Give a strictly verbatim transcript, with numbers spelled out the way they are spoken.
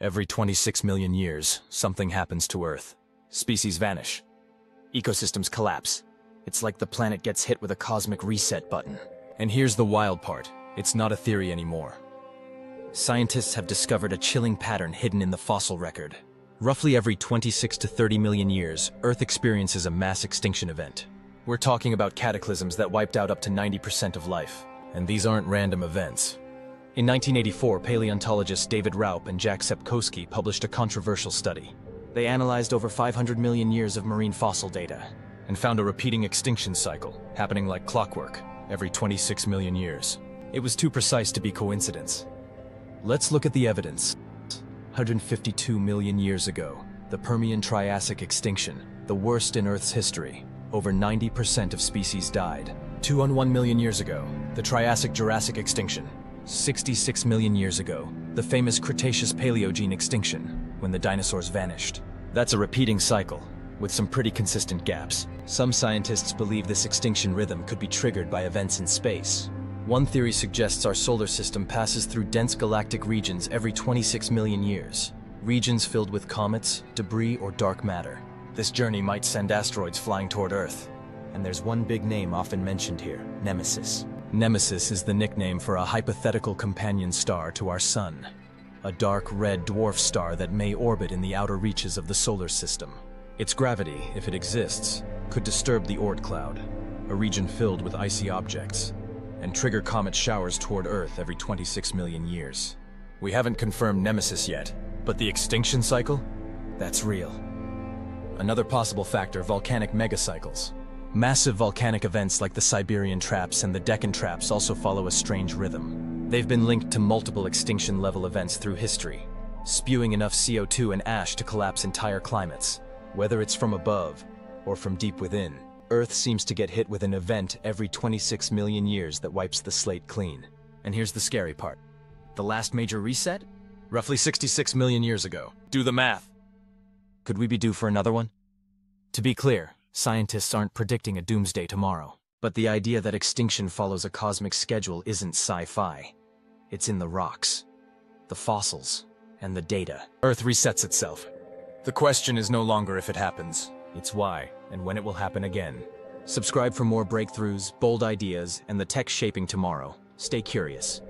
Every twenty-six million years, something happens to Earth. Species vanish. Ecosystems collapse. It's like the planet gets hit with a cosmic reset button. And here's the wild part. It's not a theory anymore. Scientists have discovered a chilling pattern hidden in the fossil record. Roughly every twenty-six to thirty million years, Earth experiences a mass extinction event. We're talking about cataclysms that wiped out up to ninety percent of life. And these aren't random events. In nineteen eighty-four, paleontologists David Raup and Jack Sepkoski published a controversial study. They analyzed over five hundred million years of marine fossil data and found a repeating extinction cycle, happening like clockwork, every twenty-six million years. It was too precise to be coincidence. Let's look at the evidence. one hundred fifty-two million years ago, the Permian-Triassic extinction, the worst in Earth's history, over ninety percent of species died. two hundred one million years ago, the Triassic-Jurassic extinction. sixty-six million years ago, the famous Cretaceous-Paleogene extinction, when the dinosaurs vanished. That's a repeating cycle, with some pretty consistent gaps. Some scientists believe this extinction rhythm could be triggered by events in space. One theory suggests our solar system passes through dense galactic regions every twenty-six million years, regions filled with comets, debris, or dark matter. This journey might send asteroids flying toward Earth. And there's one big name often mentioned here, Nemesis. Nemesis is the nickname for a hypothetical companion star to our Sun, a dark red dwarf star that may orbit in the outer reaches of the solar system. Its gravity, if it exists, could disturb the Oort Cloud, a region filled with icy objects, and trigger comet showers toward Earth every twenty-six million years. We haven't confirmed Nemesis yet, but the extinction cycle? That's real. Another possible factor, volcanic megacycles. Massive volcanic events like the Siberian Traps and the Deccan Traps also follow a strange rhythm. They've been linked to multiple extinction-level events through history, spewing enough C O two and ash to collapse entire climates. Whether it's from above or from deep within, Earth seems to get hit with an event every twenty-six million years that wipes the slate clean. And here's the scary part. The last major reset? Roughly sixty-six million years ago. Do the math. Could we be due for another one? To be clear, scientists aren't predicting a doomsday tomorrow, but the idea that extinction follows a cosmic schedule isn't sci-fi. It's in the rocks, the fossils, and the data. Earth resets itself. The question is no longer if it happens. It's why and when it will happen again. Subscribe for more breakthroughs, bold ideas, and the tech shaping tomorrow. Stay curious.